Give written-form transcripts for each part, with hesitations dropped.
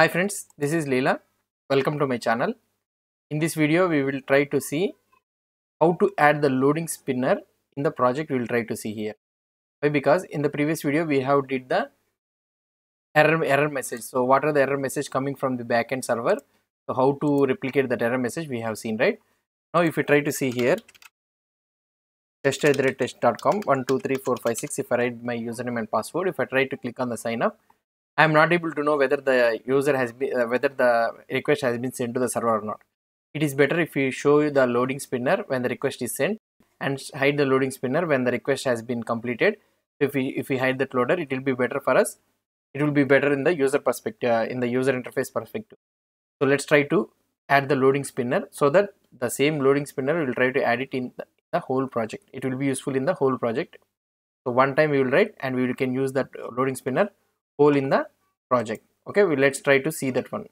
Hi friends, this is Leela. Welcome to my channel. In this video, we will try to see how to add the loading spinner in the project. We will try to see here. Why? Because in the previous video, we have did the error message. So what are the error message coming from the backend server? So how to replicate that error message we have seen, right? Now if we try to see here, test@test.com 1234556. If I write my username and password, if I try to click on the sign up, I am not able to know whether the user has been, whether the request has been sent to the server or not. It is better if you show you the loading spinner when the request is sent and hide the loading spinner when the request has been completed. If we hide that loader, it will be better for us. It will be better in the user perspective, in the user interface perspective. So let's try to add the loading spinner so that the same loading spinner will try to add it in the whole project. It will be useful in the whole project. So one time we will write and we can use that loading spinner whole in the project. Okay, well, let's try to see that one.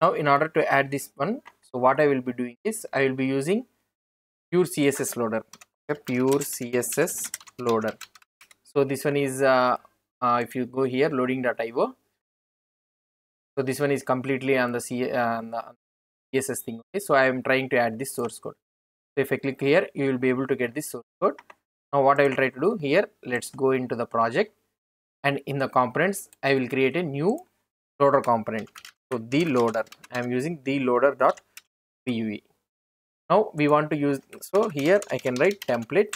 Now in order to add this one, so what I will be doing is I will be using pure CSS loader. Okay, pure CSS loader. So this one is if you go here loading.io. So this one is completely on the CSS thing. Okay, so I am trying to add this source code. So if I click here, you will be able to get this source code. Now what I will try to do here, let's go into the project. And in the components, I will create a new loader component. So the loader, I am using the loader.vue. Now we want to use, so here I can write template.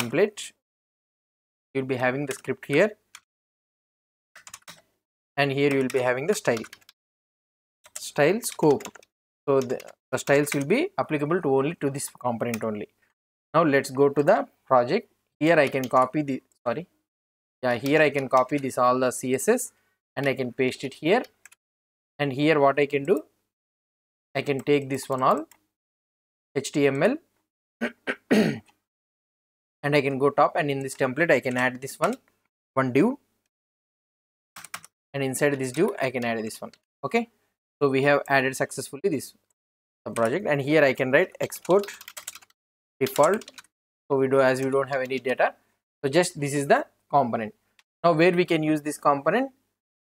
You will be having the script here. And here you will be having the style scope. So the styles will be applicable to only to this component only. Now let's go to the project. Here I can copy the, here I can copy this all the CSS and I can paste it here. And here what I can do, I can take this one all HTML and I can go top, and in this template I can add this one div, and inside this div I can add this one. Okay, so we have added successfully this project, and here I can write export default. So we do, as we don't have any data, so just this is the component. Now where we can use this component,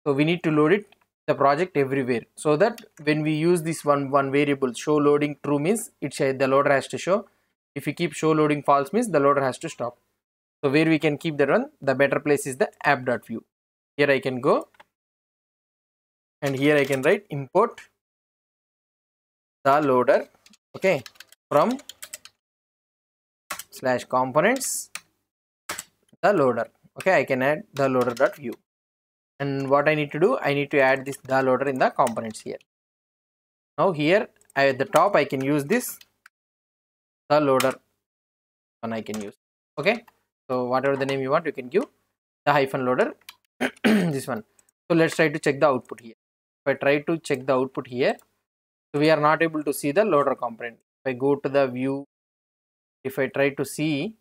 so we need to load it the project everywhere, so that when we use this one variable show loading true means the loader has to show. If you keep show loading false means the loader has to stop. So where we can keep that one, the better place is the app.vue. Here I can go and here I can write import the loader, okay, from /components the loader. Okay, I can add the loader.vue, and what I need to do, I need to add this the loader in the components here. Now here at the top I can use this the loader one I can use. Okay, so whatever the name you want, you can give the -loader this one. So let's try to check the output here. If I try to check the output here, so we are not able to see the loader component. If I go to the view, if I try to see,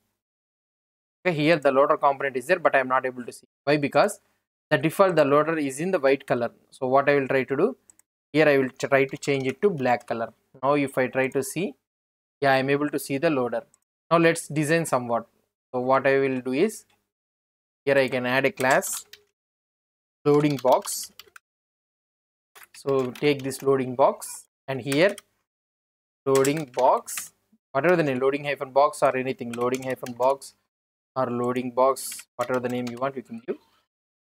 okay, here the loader component is there, but I am not able to see. Why? Because the default the loader is in the white color. So what I will try to do here, I will try to change it to black color. Now if I try to see, yeah, I am able to see the loader. Now let's design somewhat. So what I will do is, here I can add a class loading box. So take this loading box, and here loading box, whatever the name, loading-box or anything, loading-box or loading box, whatever the name you want, you can give.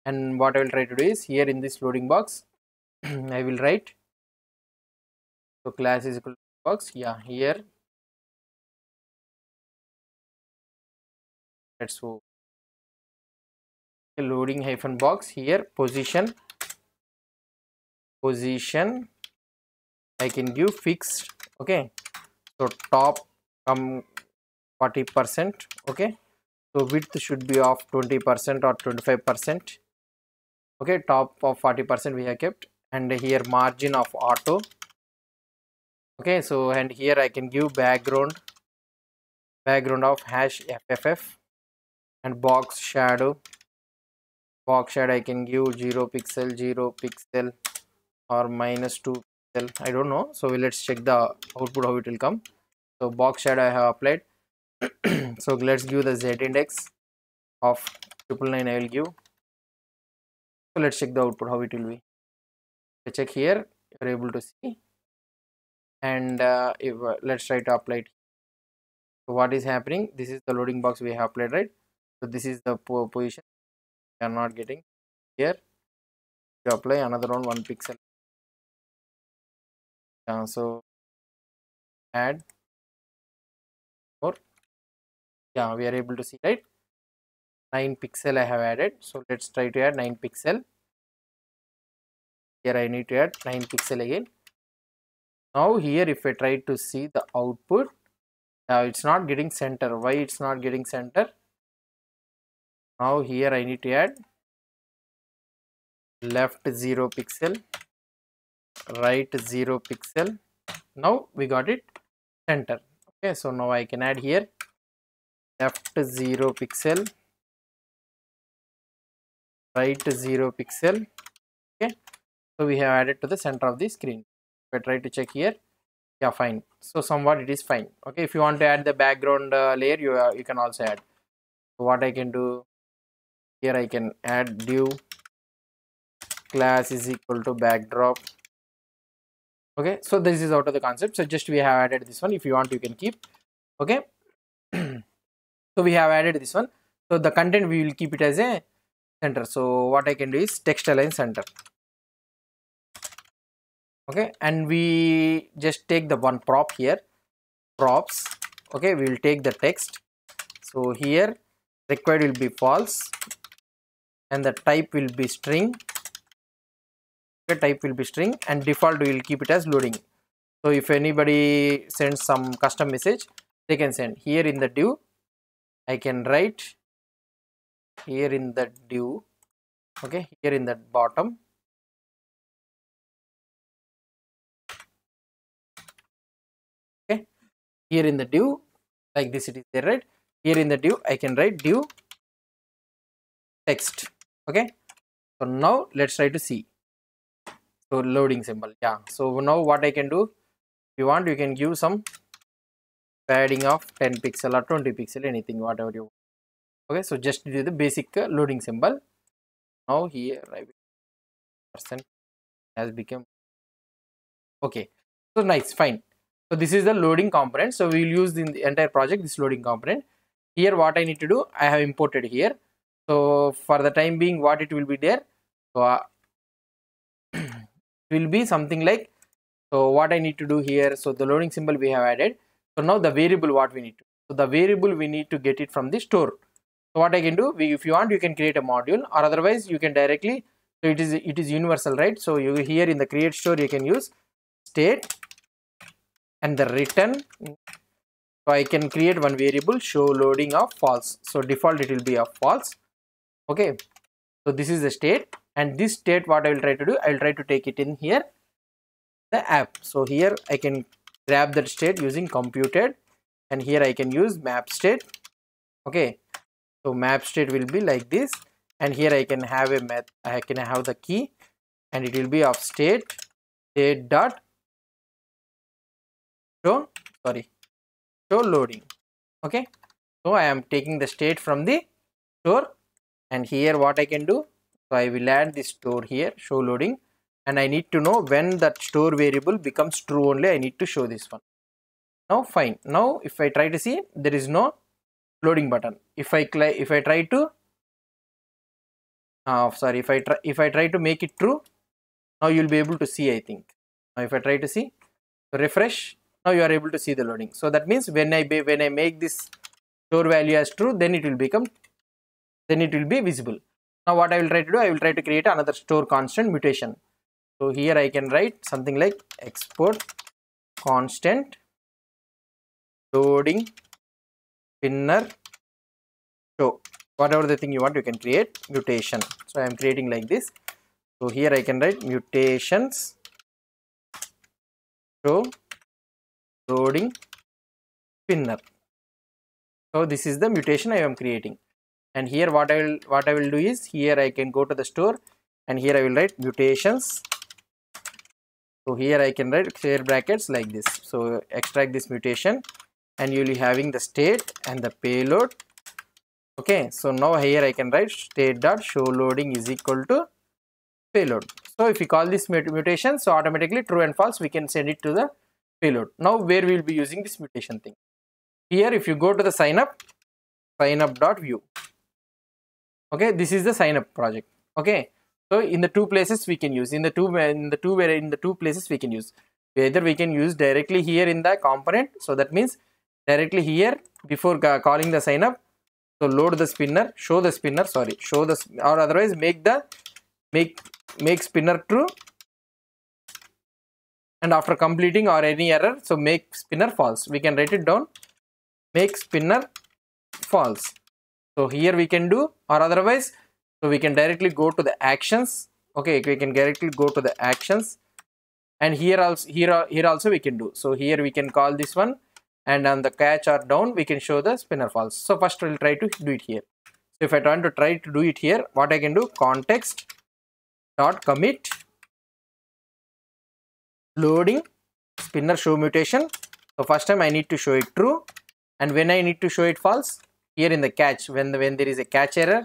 And what I will try to do is, here in this loading box, I will write, so class is equal to box, yeah, here, let's go, okay, loading-box, here, position, I can give fixed, okay, so top, 40%, okay, so width should be of 20% or 25%, okay, top of 40% we have kept, and here margin of auto, okay, so and here I can give background of #fff, and box shadow I can give 0 pixel or -2 pixel, I don't know. So let's check the output how it will come. So box shadow I have applied. So let's give the z index of 999. I will give So let's check the output, how it will be. So check here, you're able to see. And if let's try to apply it. So what is happening? This is the loading box we have applied, right? So this is the position we are not getting here. To apply another one, 1 pixel. So add more. Yeah, we are able to see, right? 9 pixel I have added. So let's try to add 9 pixel. Here I need to add 9 pixel again. Now here if I try to see the output, now it's not getting center. Why it's not getting center? Now here I need to add left 0 pixel, right 0 pixel. Now we got it center. Okay, so now I can add here left 0 pixel, right 0 pixel. Okay, so we have added to the center of the screen. I try to check here. Yeah, fine. So somewhat it is fine. Okay, if you want to add the background layer, you can also add. So what I can do here, I can add div class is equal to backdrop. Okay, so this is out of the concept. So just we have added this one. If you want, you can keep. Okay. So we have added this one. So the content we will keep it as a center. So what I can do is text align center. Okay, and we just take the one prop here, props. Okay, we will take the text. So here required will be false and the type will be string. Okay, type will be string and default we will keep it as loading. So if anybody sends some custom message, they can send here in the div. I can write here in the div. Okay, here in the bottom. Here in the div, like this it is there, right? Here in the div I can write div text. Okay, so now let's try to see. So loading symbol. Yeah, so now what I can do, if you want you can give some padding of 10 pixel or 20 pixel, anything, whatever you want. Okay, so just do the basic loading symbol. Now here I will percent has become okay. So nice, fine. So this is the loading component. So we will use in the entire project this loading component. Here what I need to do, I have imported here. So for the time being what it will be there, so will be something like, so what I need to do here, so the loading symbol we have added. So now the variable what we need to, so the variable we need to get it from the store. So what I can do, if you want you can create a module or otherwise you can directly, so it is universal, right? So you here in the create store you can use state and the return. So I can create one variable, show loading of false. So default it will be of false. Okay, so this is the state, and this state what I will try to do, I will try to take it in here the app. So here I can grab that state using computed, and here I can use map state. Okay, so map state will be like this, and here I can have a method, I can have the key, and it will be of state dot show loading. Okay, so I am taking the state from the store, and here what I can do, so I will add this store here, show loading, and I need to know when that store variable becomes true only I need to show this one. Now fine, now if I try to see, there is no loading button. If I try to if I try to make it true, now you will be able to see, I think. Now if I try to see, refresh. Now you are able to see the loading. So that means when I make this store value as true, then it will become, then it will be visible. Now what I will try to do, I will try to create another store constant mutation. So here I can write something like export constant loading pinner show, whatever the thing you want you can create mutation. So I am creating like this. So here I can write mutations show loading pinner. So this is the mutation I am creating, and here what I will do is, here I can go to the store, and here I will write mutations. So here I can write square brackets like this. So extract this mutation, and you will be having the state and the payload. Okay, so now here I can write state dot show loading is equal to payload. So if we call this mutation, so automatically true and false, we can send it to the payload. Now where we will be using this mutation thing? Here if you go to the sign up.vue, okay, this is the sign up project. Okay, so in the two places we can use, in the two places we can use. Either we can use directly here in the component, so that means directly here before calling the sign up, so load the spinner, or otherwise make spinner true, and after completing or any error, so make spinner false. We can write it down, make spinner false. So here we can do, or otherwise, so we can directly go to the actions. Okay, we can directly go to the actions, and here also we can do. So here we can call this one, and on the catch or down we can show the spinner false. So first we'll try to do it here. So if I want to try to do it here, what I can do, context dot commit loading spinner show mutation. So first time I need to show it true, and when I need to show it false, here in the catch, when there is a catch error,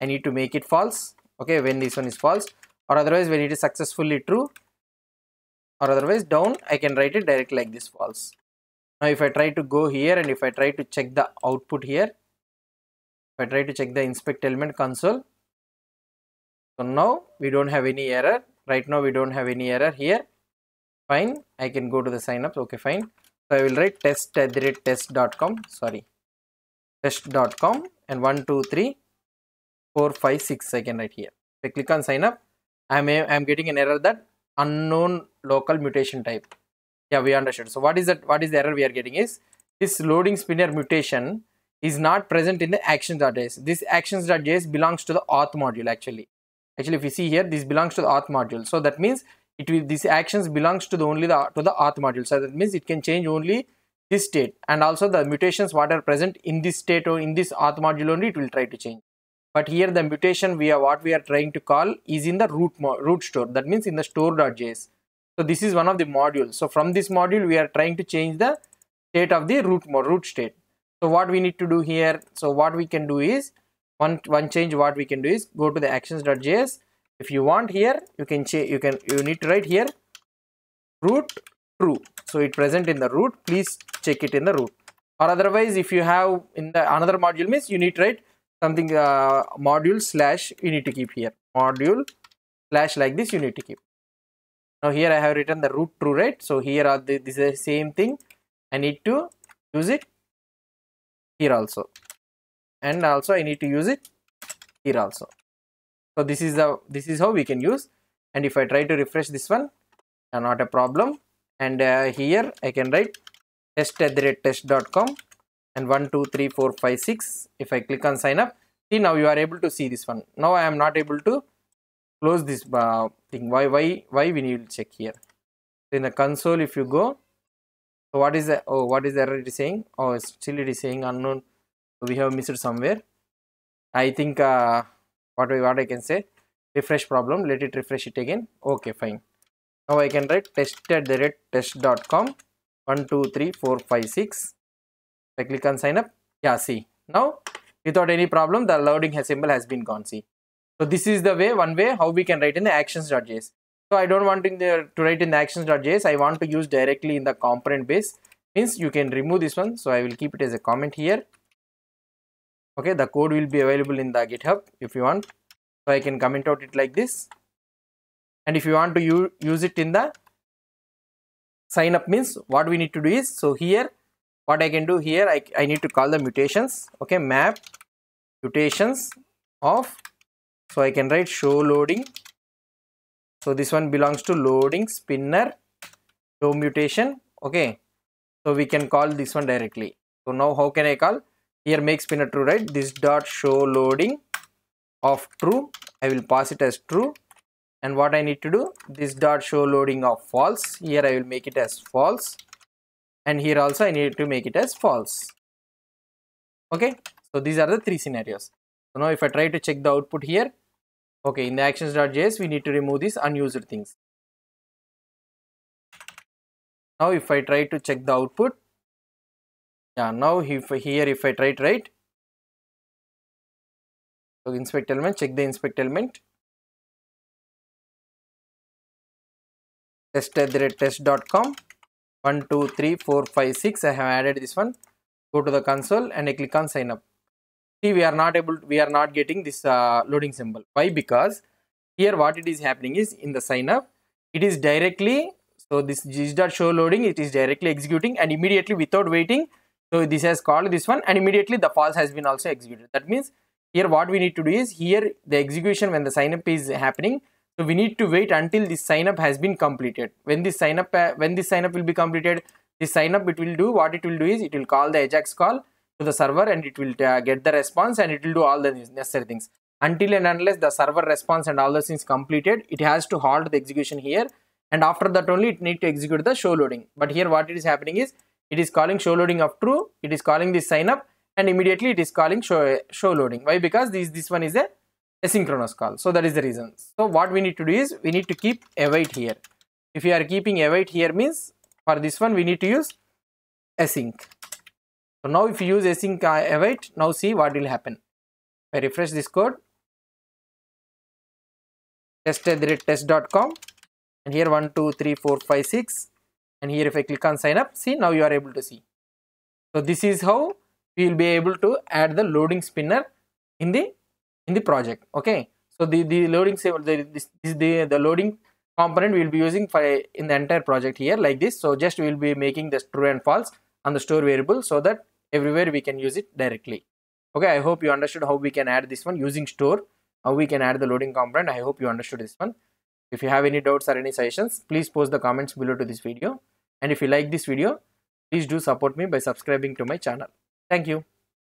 I need to make it false. Okay, when this one is false, or otherwise when it is successfully true, or otherwise down I can write it directly like this, false. Now if I try to go here, and if I try to check the output here, if I try to check the inspect element console, so now we don't have any error. Right now we don't have any error here. Fine, I can go to the sign up. Okay, fine. So I will write test.com, and 1 2 3 4 5 6 I can write here. If I click on sign up, I am getting an error that unknown local mutation type. Yeah, we understood. So what is that? What is the error we are getting is this loading spinner mutation is not present in the actions.js. This actions.js belongs to the auth module actually. Actually, if you see here, this belongs to the auth module. So that means it will, this actions belongs to the only to the auth module. So that means it can change only this state, and also the mutations what are present in this state or in this auth module only it will try to change. But here the mutation what we are trying to call is in the root store. That means in the store.js. So this is one of the modules. So from this module we are trying to change the state of the root state. So what we need to do here, so what we can do is one change what we can do is go to the actions.js. If you want here, you can change, you need to write here root true. So it present in the root, please check it in the root. Or otherwise if you have in the another module means you need to write something module slash, you need to keep here module slash like this, you need to keep. Now here I have written the root true, right? So here are the same thing, I need to use it here also, and also I need to use it here also. So this is how we can use. And if I try to refresh this one, not a problem. And here I can write test.com, and 1 2 3 4 5 6. If I click on sign up, see now you are able to see this one. Now I am not able to close this thing. Why we need to check here. So in the console if you go, so what is the, oh, what is the error it is saying? Oh, it's still it is saying unknown. So we have missed it somewhere, I think. What I can say, refresh problem, let it refresh it again. Okay, fine. Now I can write test.com, 1 2 3 4 5 6. I click on sign up. Yeah, see now without any problem the loading symbol has been gone. See, so this is the way, one way how we can write in the actions.js. So I don't want to write in the actions.js, I want to use directly in the component base. Means you can remove this one, so I will keep it as a comment here. Okay, the code will be available in the GitHub if you want. So I can comment out it like this. And if you want to use it in the sign up means what we need to do is, so here what I can do here, I need to call the mutations. Okay, map mutations of, so I can write show loading. So this one belongs to loading spinner show mutation. Okay, so we can call this one directly. So now how can I call? Here make spinner true, right? This dot show loading of true, I will pass it as true. And what I need to do, this dot show loading of false, here I will make it as false, and here also I need to make it as false. Okay, so these are the three scenarios. So now if I try to check the output here, okay, in the actions.js we need to remove these unused things. Now if I try to check the output, yeah, now if I try to write, so inspect element, check the inspect element. test@test.com 123456. I have added this one. Go to the console and I click on sign up. See, we are not getting this loading symbol. Why? Because here what it is happening is in the sign up, it is directly, so this gis.show loading, it is directly executing and immediately without waiting. So this has called this one and immediately the false has been also executed. That means here what we need to do is, here the execution when the sign up is happening, so we need to wait until this sign up has been completed. When this sign up will be completed, this sign up, it will do what it will do is, it will call the AJAX call to the server and it will get the response and it will do all the necessary things. Until and unless the server response and all those things completed, it has to halt the execution here, and after that only it need to execute the show loading. But here what it is happening is, it is calling show loading of true, it is calling this sign up, and immediately it is calling show loading. Why? Because this one is a asynchronous call. So that is the reason. So what we need to do is, we need to keep await here. If you are keeping await here means, for this one we need to use async. So now if you use async await, now see what will happen. I refresh this code, test@test.com, and here 123456, and here if I click on sign up, see, now you are able to see. So this is how we will be able to add the loading spinner in the project. Okay, so the loading component we will be using for in the entire project here like this. So just we will be making this true and false on the store variable so that everywhere we can use it directly. Okay, I hope you understood how we can add this one using store, how we can add the loading component. I hope you understood this one. If you have any doubts or any suggestions, please post the comments below to this video. And if you like this video, please do support me by subscribing to my channel. Thank you.